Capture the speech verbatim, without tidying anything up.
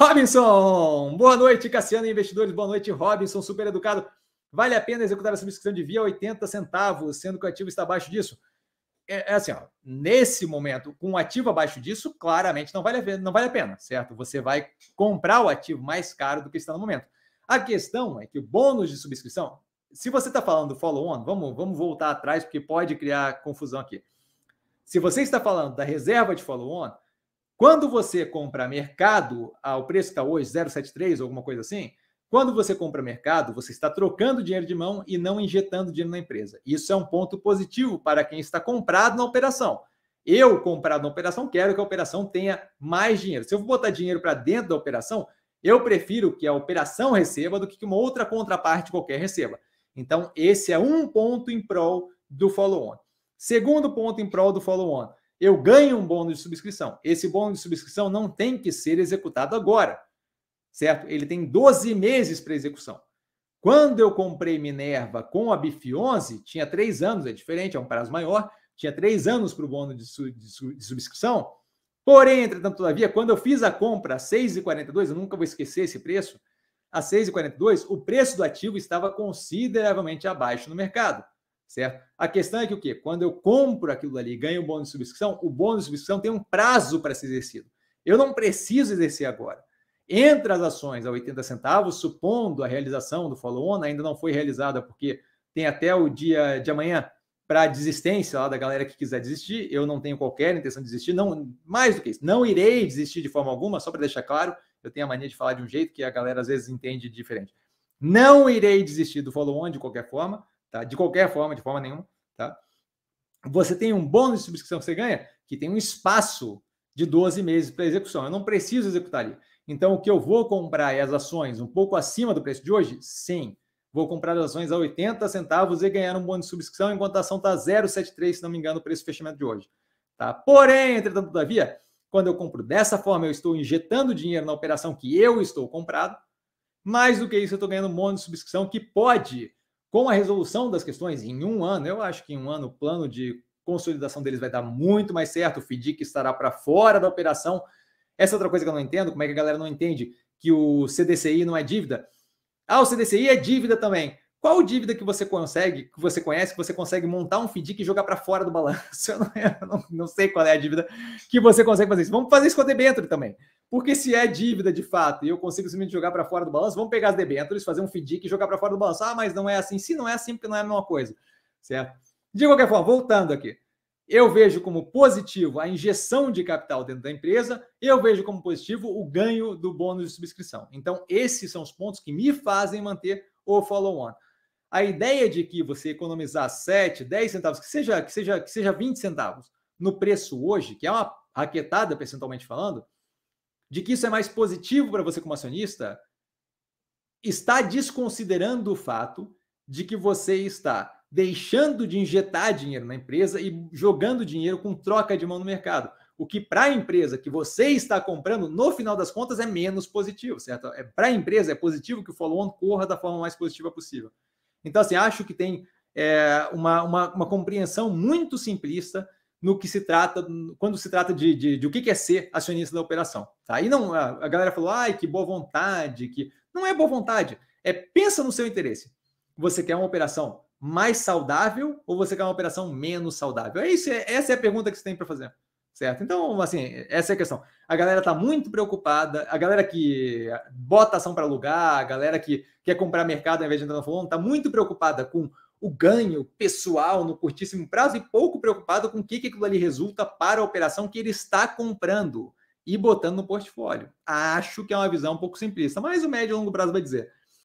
Robinson, boa noite, Cassiano e investidores, boa noite, Robinson, super educado. Vale a pena executar a subscrição de via oitenta centavos, sendo que o ativo está abaixo disso? É, é assim, ó, nesse momento, com o ativo abaixo disso, claramente não vale, a, não vale a pena, certo? Você vai comprar o ativo mais caro do que está no momento. A questão é que o bônus de subscrição, se você está falando follow-on, vamos, vamos voltar atrás, porque pode criar confusão aqui. Se você está falando da reserva de follow-on, quando você compra mercado ao preço que está hoje, zero vírgula setenta e três, alguma coisa assim, quando você compra mercado, você está trocando dinheiro de mão e não injetando dinheiro na empresa. Isso é um ponto positivo para quem está comprado na operação. Eu, comprado na operação, quero que a operação tenha mais dinheiro. Se eu vou botar dinheiro para dentro da operação, eu prefiro que a operação receba do que uma outra contraparte qualquer receba. Então, esse é um ponto em prol do follow-on. Segundo ponto em prol do follow-on. Eu ganho um bônus de subscrição. Esse bônus de subscrição não tem que ser executado agora, certo? Ele tem doze meses para execução. Quando eu comprei Minerva com a B I F onze, tinha três anos, é diferente, é um prazo maior, tinha três anos para o bônus de, su de, su de subscrição. Porém, entretanto, todavia, quando eu fiz a compra a seis reais e quarenta e dois, eu nunca vou esquecer esse preço, a seis reais e quarenta e dois, o preço do ativo estava consideravelmente abaixo no mercado. Certo? A questão é que o quê? Quando eu compro aquilo ali e ganho o bônus de subscrição, o bônus de subscrição tem um prazo para ser exercido. Eu não preciso exercer agora. Entre as ações a oitenta centavos, supondo a realização do follow-on, ainda não foi realizada porque tem até o dia de amanhã para desistência lá da galera que quiser desistir. Eu não tenho qualquer intenção de desistir, não, mais do que isso. Não irei desistir de forma alguma, só para deixar claro, eu tenho a mania de falar de um jeito que a galera às vezes entende diferente. Não irei desistir do follow-on de qualquer forma, tá? De qualquer forma, de forma nenhuma, tá? Você tem um bônus de subscrição que você ganha, que tem um espaço de doze meses para execução. Eu não preciso executar ali. Então, o que eu vou comprar é as ações um pouco acima do preço de hoje? Sim. Vou comprar as ações a oitenta centavos e ganhar um bônus de subscrição, enquanto a ação está zero vírgula setenta e três, se não me engano, o preço de fechamento de hoje, tá? Porém, entretanto, todavia, quando eu compro dessa forma, eu estou injetando dinheiro na operação que eu estou comprado. Mais do que isso, eu estou ganhando um bônus de subscrição que pode... Com a resolução das questões em um ano, eu acho que em um ano o plano de consolidação deles vai dar muito mais certo, o F D I C estará para fora da operação. Essa é outra coisa que eu não entendo, como é que a galera não entende que o C D C I não é dívida? Ah, o C D C I é dívida também. Qual dívida que você consegue, que você conhece, que você consegue montar um F D I C e jogar para fora do balanço? Eu, não, eu não, não sei qual é a dívida que você consegue fazer isso. Vamos fazer isso com a debênture também. Porque se é dívida de fato e eu consigo simplesmente jogar para fora do balanço, vamos pegar as debêntures, fazer um F D I C e jogar para fora do balanço. Ah, mas não é assim. Se não é assim, porque não é a mesma coisa, certo? De qualquer forma, voltando aqui, eu vejo como positivo a injeção de capital dentro da empresa, eu vejo como positivo o ganho do bônus de subscrição. Então, esses são os pontos que me fazem manter o follow-on. A ideia de que você economizar sete, dez centavos, que seja, que seja, que seja vinte centavos no preço hoje, que é uma raquetada percentualmente falando, de que isso é mais positivo para você como acionista, está desconsiderando o fato de que você está deixando de injetar dinheiro na empresa e jogando dinheiro com troca de mão no mercado. O que para a empresa que você está comprando, no final das contas, é menos positivo, certo? É, para a empresa é positivo que o follow-on corra da forma mais positiva possível. Então, assim, acho que tem é, uma, uma, uma compreensão muito simplista no que se trata, quando se trata de, de, de o que é ser acionista da operação, tá? E não, a, a galera falou, ai, que boa vontade, que... Não é boa vontade, é pensa no seu interesse. Você quer uma operação mais saudável ou você quer uma operação menos saudável? É isso, é, essa é a pergunta que você tem para fazer, certo? Então, assim, essa é a questão. A galera tá muito preocupada, a galera que bota ação para alugar, a galera que quer comprar mercado ao invés de entrar no follow-on, tá muito preocupada com o ganho pessoal no curtíssimo prazo e pouco preocupado com o que, que aquilo ali resulta para a operação que ele está comprando e botando no portfólio. Acho que é uma visão um pouco simplista, mas o médio e longo prazo vai dizer.